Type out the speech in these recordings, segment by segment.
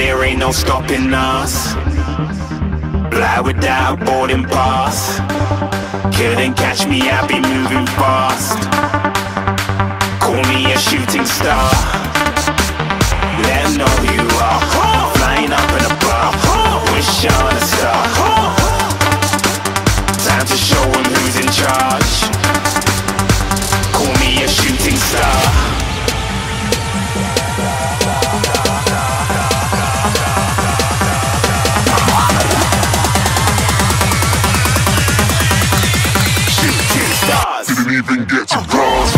there ain't no stopping us. Fly without boarding pass. Couldn't catch me, I be moving fast. Call me a shooting star. Let 'em know who you are. Flying up in a bar. Wish on a star. Time to show 'em who's in charge. Call me a shooting star. Even get to cross.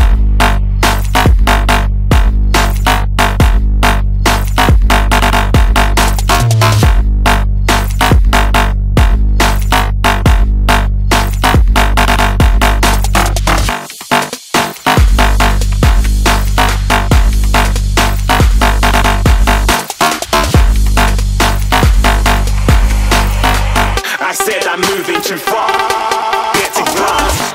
I said I'm moving too far. Get to cross.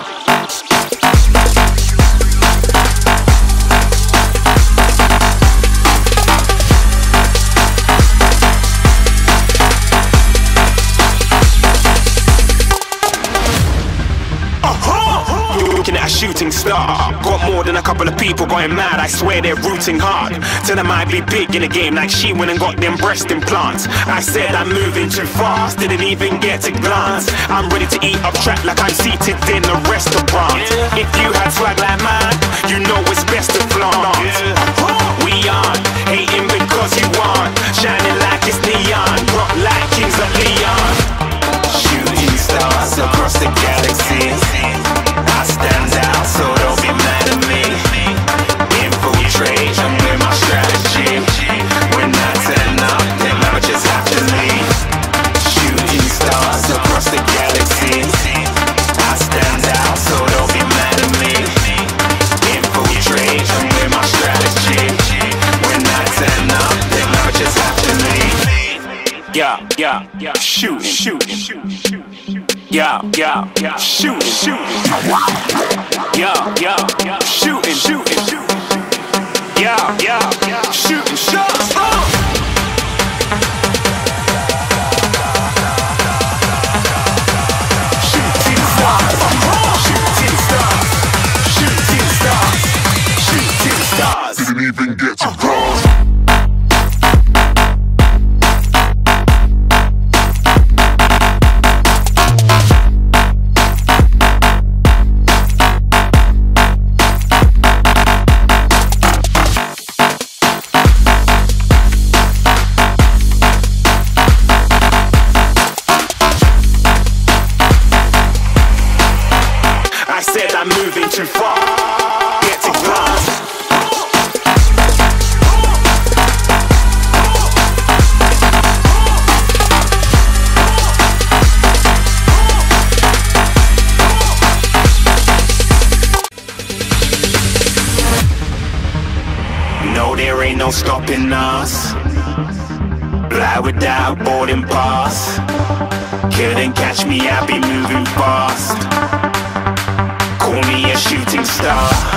Shooting star. Got more than a couple of people going mad, I swear they're rooting hard. Tell them I'd be big in the game like she went and got them breast implants. I said I'm moving too fast, didn't even get a glance. I'm ready to eat up track like I'm seated in a restaurant. If you had swag like mine, you know it's best to flaunt. We aren't hating because you aren't, shining like it's neon, rock like kings of Leon. Shooting stars across the galaxy. I stand out, so don't be mad at me. Infiltrate, I'm with my strategy. When I turn up, then I just have to leave. Shooting stars across the galaxy. I stand out, so don't be mad at me. Infiltrate, I'm with my strategy. When I turn up, then I just have to leave. Yeah, yeah, yeah, shoot, shoot, shoot, shoot, shoot. Yeah, yeah, yeah, shooting, shooting. Yeah, yeah, yeah, shooting, shooting. Yeah, yeah, yeah, shooting, shots. Shooting stars, shooting stars, shooting stars, shooting stars. Didn't even get to cross. I'm moving too far. Get to glass. No, there ain't no stopping us. Fly without boarding pass. Couldn't catch me, I be moving fast. Call me a shooting star.